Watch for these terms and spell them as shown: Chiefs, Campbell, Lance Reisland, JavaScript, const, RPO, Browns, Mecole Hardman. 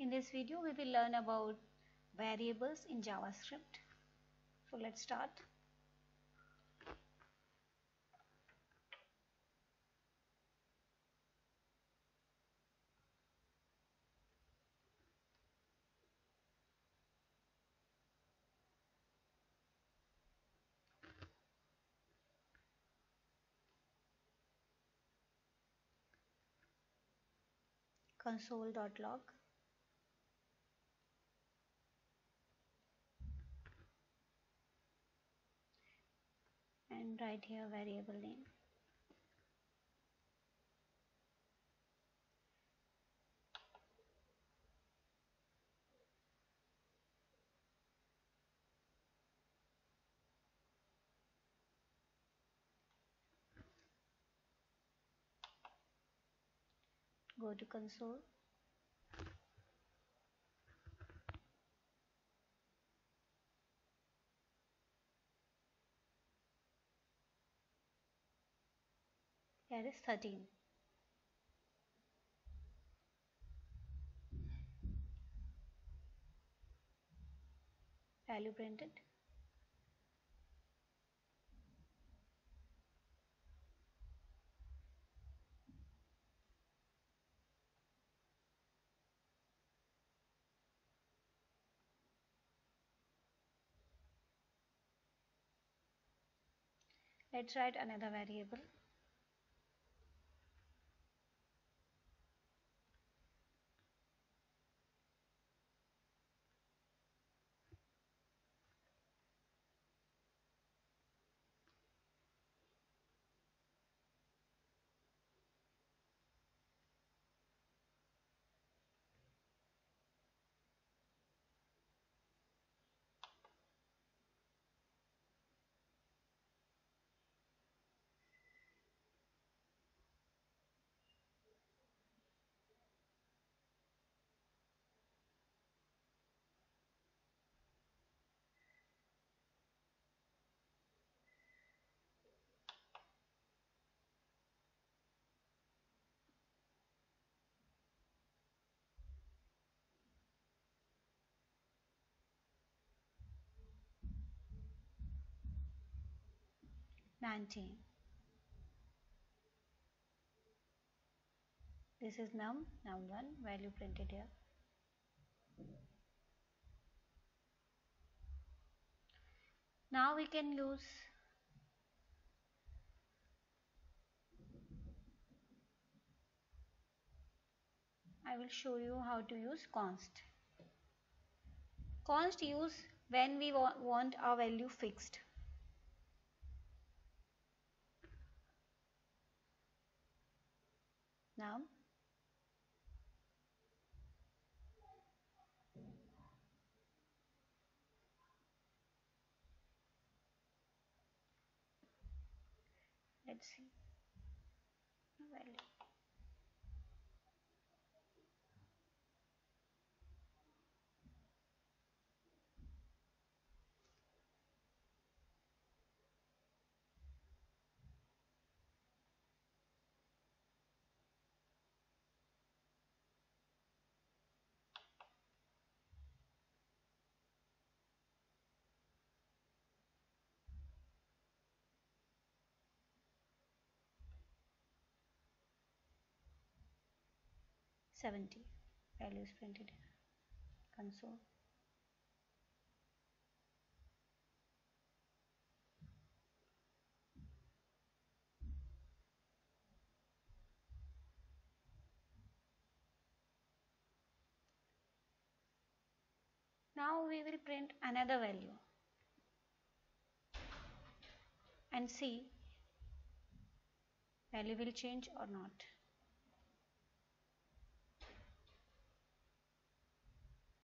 In this video we will learn about variables in JavaScript. So let's start. Console.log. And write here variable name. Go to console. Here is 13. Value printed. Let's write another variable. This is num1, value printed here. Now we can use I will show you how to use const. Const use when we want our value fixed. Now let's see value. Values printed console. Now we will print another value and see value will change or not.